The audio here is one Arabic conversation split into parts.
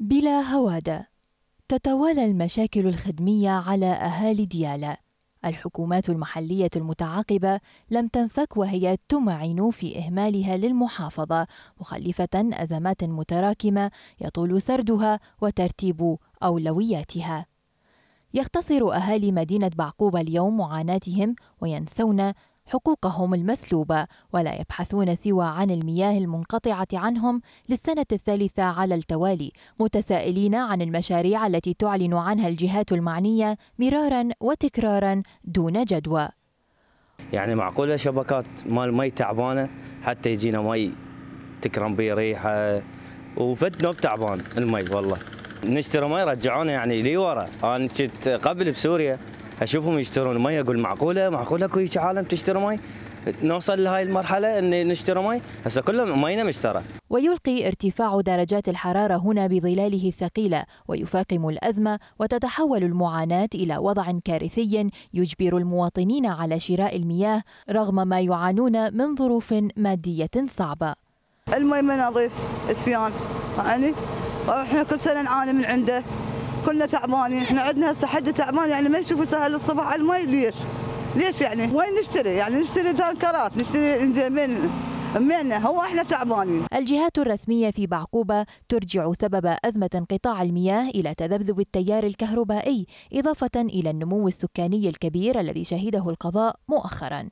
بلا هوادة تتوالى المشاكل الخدمية على أهالي ديالى. الحكومات المحلية المتعاقبة لم تنفك وهي تمعن في إهمالها للمحافظة، مخلفة أزمات متراكمة يطول سردها وترتيب أولوياتها. يختصر أهالي مدينة بعقوبة اليوم معاناتهم وينسون حقوقهم المسلوبة، ولا يبحثون سوى عن المياه المنقطعة عنهم للسنة الثالثة على التوالي، متسائلين عن المشاريع التي تعلن عنها الجهات المعنية مرارا وتكرارا دون جدوى. يعني معقولة شبكات مال مي تعبانة حتى يجينا مي تكرم بي ريحة وفتنا بتعبان المي. والله نشتري مي رجعونا يعني لي ورا. أنا كنت قبل بسوريا اشوفهم يشترون مي اقول معقوله اكو هيك عالم تشتري مي؟ نوصل لهي المرحله ان نشتري مي؟ هسه كله مينا مشترى. ويلقي ارتفاع درجات الحراره هنا بظلاله الثقيله ويفاقم الازمه، وتتحول المعاناه الى وضع كارثي يجبر المواطنين على شراء المياه رغم ما يعانون من ظروف ماديه صعبه. المي ما نظيف، اسفيان يعني، واحنا كل سنه نعاني من عنده، كلنا تعبانين. احنا عندنا هسه حد تعبان يعني ما يشوفوا سهل الصبح على المي. ليش يعني؟ وين نشتري؟ يعني نشتري تانكرات، نشتري من هو احنا تعبانين. الجهات الرسمية في بعقوبة ترجع سبب أزمة انقطاع المياه إلى تذبذب التيار الكهربائي، إضافة إلى النمو السكاني الكبير الذي شهده القضاء مؤخرا.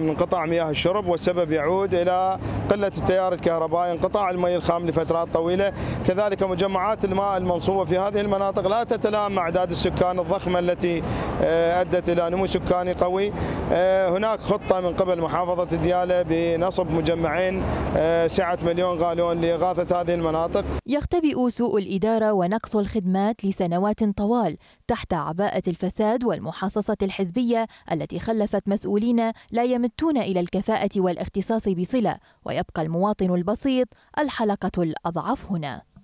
انقطاع مياه الشرب والسبب يعود إلى قلة التيار الكهربائي، انقطاع المي الخام لفترات طويلة، كذلك مجمعات الماء المنصوبة في هذه المناطق لا تتلائم مع أعداد السكان الضخمة التي أدت إلى نمو سكاني قوي. هناك خطة من قبل محافظة ديالى بنصب مجمعين سعة 1,000,000 غالون لإغاثة هذه المناطق. يختبئ سوء الإدارة ونقص الخدمات لسنوات طوال تحت عباءة الفساد والمحاصصة الحزبية التي خلفت مسؤولين لا يمتون إلى الكفاءة والاختصاص بصلة، ويبقى المواطن البسيط الحلقة الأضعف هنا.